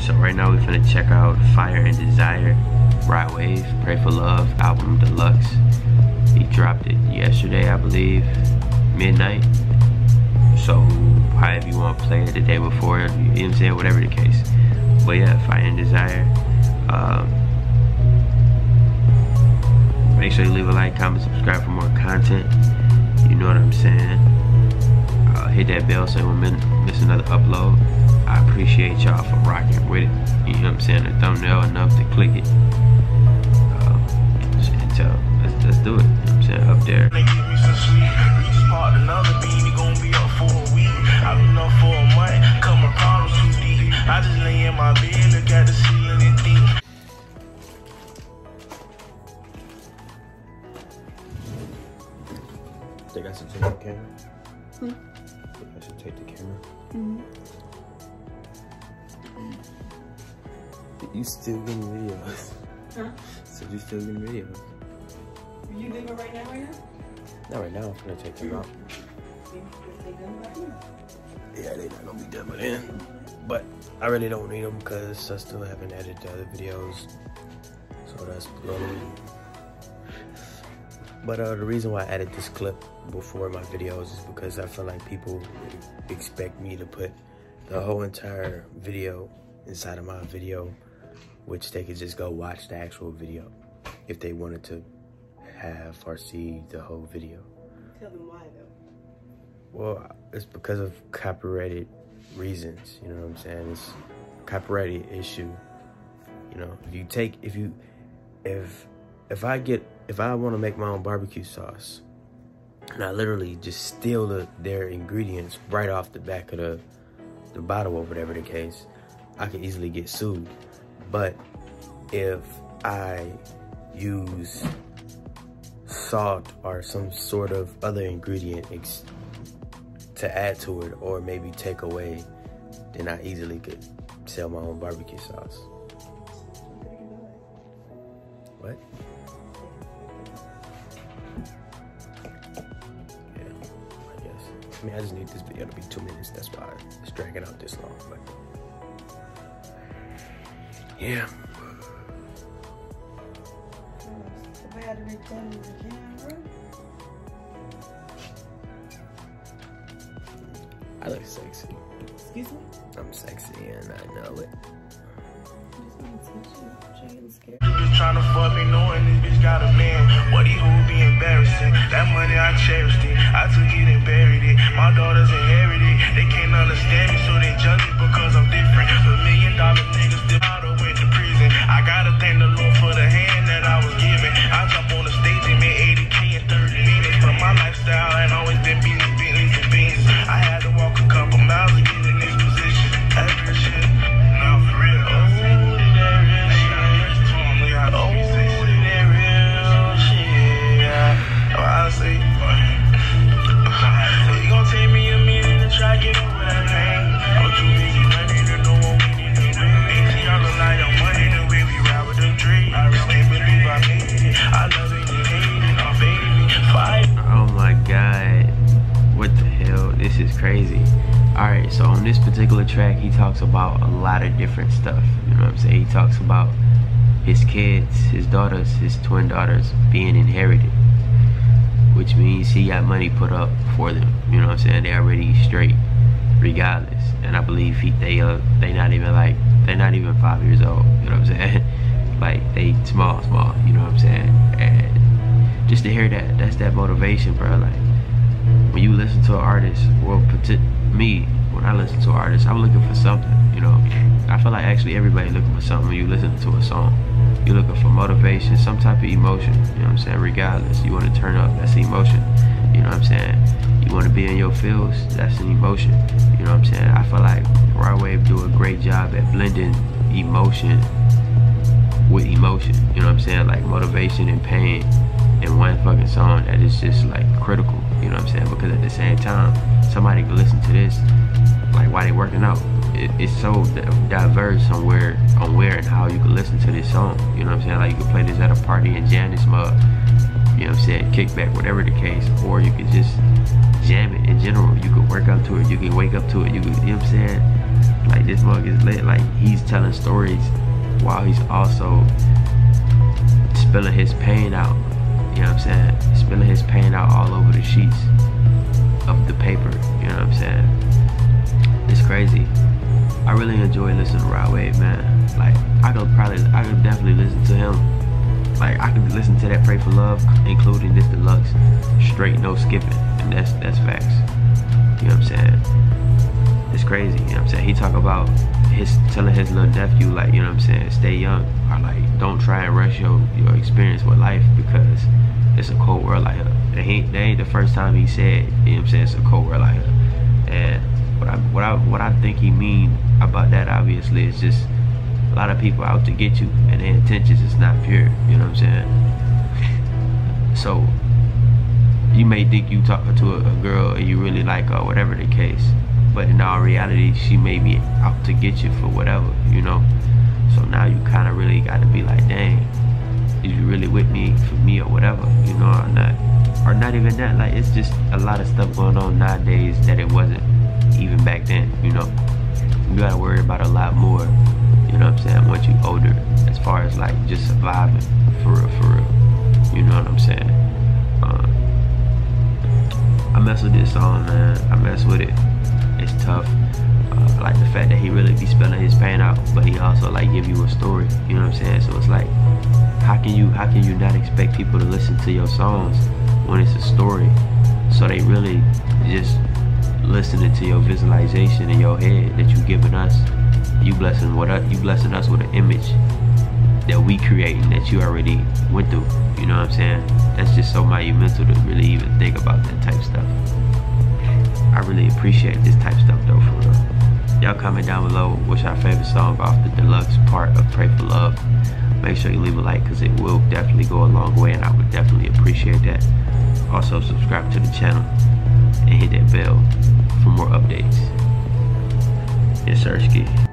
So right now we're gonna check out Fire and Desire, Rod Wave, Pray For Love, album deluxe. He dropped it yesterday, I believe, midnight. So however you want to play it the day before, you know what I'm saying, whatever the case. But yeah, Fire and Desire. Make sure you leave a like, comment, subscribe for more content. You know what I'm saying? Hit that bell so you won't miss another upload. I appreciate y'all for rocking with it. You know what I'm saying? A thumbnail enough to click it. So let's do it. You know what I'm saying? Up there. They give me some sweet. We just part another beat. It gon' be up for a week. I've been up for a month. Coming problems too deep. I just lay in my bed, look at the ceiling and think. Think I should take the camera? Hmm? Think I should take the camera? Mm-hmm. You still getting videos. Huh? So you still getting videos. You leave it right now, Not right now, I'm gonna take them out. Yeah, they're not gonna be done by then. But I really don't need them because I still haven't edited the other videos. So that's bloody. But the reason why I added this clip before my videos is because I feel like people expect me to put the whole entire video inside of my video, which they could just go watch the actual video if they wanted to have or see the whole video. Tell them why though. Well, it's because of copyrighted reasons, you know what I'm saying? It's a copyrighted issue. You know, if you take, if I want to make my own barbecue sauce and I literally just steal their ingredients right off the back of the bottle or whatever the case, I could easily get sued. But if I use salt or some sort of other ingredient to add to it or maybe take away, then I easily could sell my own barbecue sauce. What? Yeah, I guess. I mean, I just need this video to be 2 minutes. That's why it's dragging out this long. But yeah. I had to make that in the camera. I look sexy. Excuse me? I'm sexy and I know it. You bitch tryna fuck me knowing this bitch got a man. What he who be embarrassing? That money I cherished it. I took it and buried it. My daughters inherited it. They can't understand me, so they judge me because I'm different. $1 million niggas did out of went to prison. I gotta thank the Lord for the hand that I was given. I jump on the stage and made 80K in 30 minutes. But my lifestyle ain't always been beating to beans. I had to walk a couple miles to get in this position. Every shit. Now for real. Oh my God, what the hell, this is crazy. Alright, so on this particular track he talks about a lot of different stuff, you know what I'm saying? He talks about his kids, his daughters, his twin daughters being inherited, which means he got money put up for them, you know what I'm saying? They already straight regardless, and I believe they not even like, they're not even 5 years old, you know what I'm saying? Like they small, you know what I'm saying? And just to hear that, that's that motivation, bro. Like when you listen to an artist, well, me, when I listen to an artist, I'm looking for something, you know? I feel like actually everybody looking for something. When you listen to a song, you're looking for motivation, some type of emotion, you know what I'm saying? Regardless, you want to turn up, that's emotion, you know what I'm saying? You want to be in your feels, that's an emotion, you know what I'm saying? I feel like Rod Wave do a great job at blending emotion with emotion, you know what I'm saying? Like motivation and pain in one fucking song that is just like critical, you know what I'm saying? Because at the same time, somebody can listen to this, like while they working out. It's so diverse on where and how you can listen to this song, you know what I'm saying? Like you can play this at a party and jam this mug, you know what I'm saying, kickback, whatever the case, or you can just jam it in general. You can work up to it, you can wake up to it, you know what I'm saying? Like, this mug is lit. Like, he's telling stories while he's also spilling his pain out. You know what I'm saying? Spilling his pain out all over the sheets of the paper. You know what I'm saying? It's crazy. I really enjoy listening to Rod Wave, man. Like, I could definitely listen to him. Like, I could listen to that Pray For Love, including this deluxe, straight, no skipping. And that's facts. You know what I'm saying? It's crazy. You know what I'm saying? He talk about telling his little nephew, like, you know what I'm saying, stay young, or like, don't try and rush your experience with life, because it's a cold world like that. And that ain't the first time he said, you know what I'm saying, it's a cold world like that. And what I think he mean about that, obviously, is just a lot of people out to get you, and their intentions is not pure. You know what I'm saying? So you may think you talking to a girl and you really like her, whatever the case, but in all reality, she may be out to get you for whatever, you know? So now you kind of really got to be like, dang, is you really with me for me or whatever, you know, or not? Or not even that. Like, it's just a lot of stuff going on nowadays that it wasn't even back then, you know? You got to worry about a lot more, you know what I'm saying, once you older, as far as, like, just surviving, for real, you know what I'm saying? I mess with this song, man. I mess with it. It's tough. Like, the fact that he really be spelling his pain out, but he also, like, give you a story, you know what I'm saying? So it's like, how can you not expect people to listen to your songs when it's a story? So they really just listening to your visualization in your head that you giving us. You blessing us with an image that we creating that you already went through, you know what I'm saying? That's just so monumental to really even think about that type of stuff. I really appreciate this type of stuff though, for real. Y'all comment down below what's your favorite song off the deluxe part of Pray For Love. Make sure you leave a like, because it will definitely go a long way, and I would definitely appreciate that. Also, subscribe to the channel and hit that bell for more updates. It's Serski.